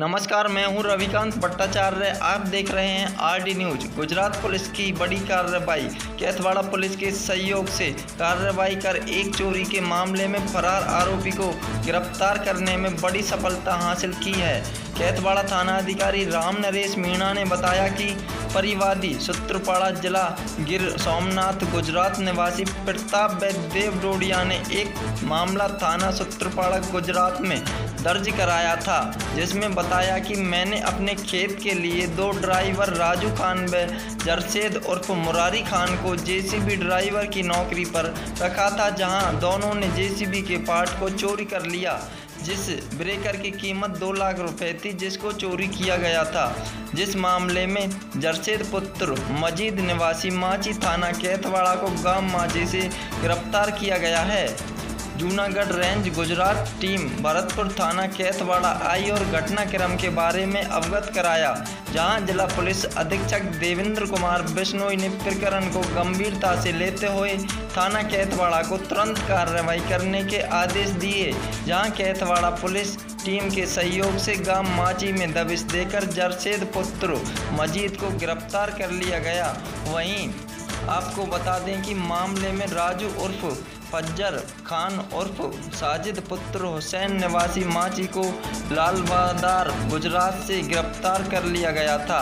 नमस्कार, मैं हूं रविकांत भट्टाचार्य। आप देख रहे हैं आरडी न्यूज। गुजरात पुलिस की बड़ी कार्रवाई। कैथवाड़ा पुलिस के सहयोग से कार्रवाई कर एक चोरी के मामले में फरार आरोपी को गिरफ्तार करने में बड़ी सफलता हासिल की है। कैथवाड़ा थाना अधिकारी राम नरेश मीणा ने बताया कि परिवादी सत्रपाड़ा जिला गिर सोमनाथ गुजरात निवासी प्रताप बेदेव रोडिया ने एक मामला थाना सत्रपाड़ा गुजरात में दर्ज कराया था, जिसमें बताया कि मैंने अपने खेत के लिए दो ड्राइवर राजू खान बरसेद उर्फ मुरारी खान को जेसीबी ड्राइवर की नौकरी पर रखा था, जहां दोनों ने जेसीबी के पार्ट को चोरी कर लिया। जिस ब्रेकर की कीमत 2 लाख रुपए थी, जिसको चोरी किया गया था। जिस मामले में जर्शीद पुत्र मजीद निवासी माची थाना कैथवाड़ा को गांव माझी से गिरफ्तार किया गया है। जूनागढ़ रेंज गुजरात टीम भरतपुर थाना कैथवाड़ा आई और घटनाक्रम के बारे में अवगत कराया, जहां जिला पुलिस अधीक्षक देवेंद्र कुमार बिश्नोई ने प्रकरण को गंभीरता से लेते हुए थाना कैथवाड़ा को तुरंत कार्रवाई करने के आदेश दिए, जहां कैथवाड़ा पुलिस टीम के सहयोग से गांव माची में दबिश देकर जर्शीद पुत्र मजीद को गिरफ्तार कर लिया गया। वहीं आपको बता दें कि मामले में राजू उर्फ फज्जर खान उर्फ साजिद पुत्र हुसैन निवासी माची को लालबादार गुजरात से गिरफ्तार कर लिया गया था।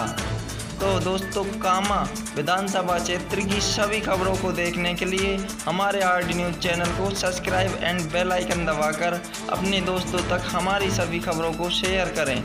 तो दोस्तों, कामा विधानसभा क्षेत्र की सभी खबरों को देखने के लिए हमारे आरडी न्यूज चैनल को सब्सक्राइब एंड बेल आइकन दबाकर अपने दोस्तों तक हमारी सभी खबरों को शेयर करें।